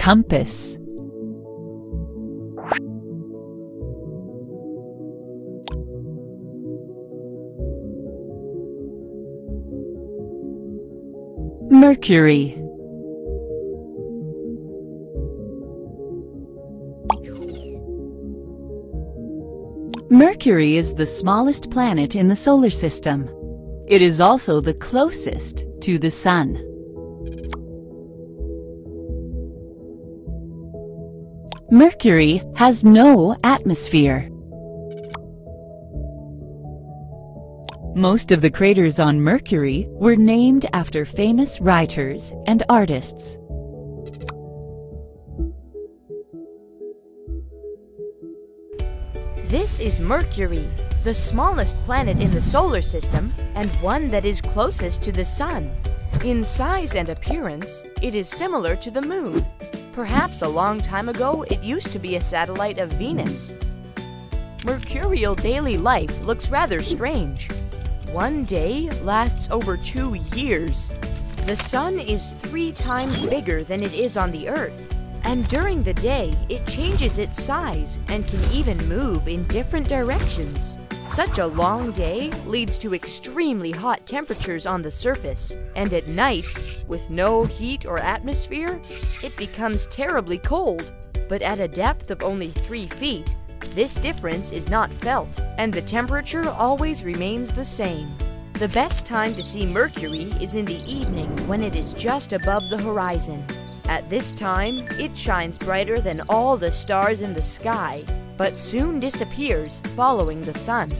Compass. Mercury. Mercury is the smallest planet in the solar system. It is also the closest to the Sun. Mercury has no atmosphere. Most of the craters on Mercury were named after famous writers and artists. This is Mercury, the smallest planet in the solar system and one that is closest to the Sun. In size and appearance, it is similar to the Moon. Perhaps a long time ago, it used to be a satellite of Venus. Mercurial daily life looks rather strange. One day lasts over 2 years. The Sun is 3 times bigger than it is on the Earth, and during the day, it changes its size and can even move in different directions. Such a long day leads to extremely hot temperatures on the surface, and at night, with no heat or atmosphere, it becomes terribly cold. But at a depth of only 3 feet, this difference is not felt, and the temperature always remains the same. The best time to see Mercury is in the evening when it is just above the horizon. At this time, it shines brighter than all the stars in the sky, but soon disappears following the Sun.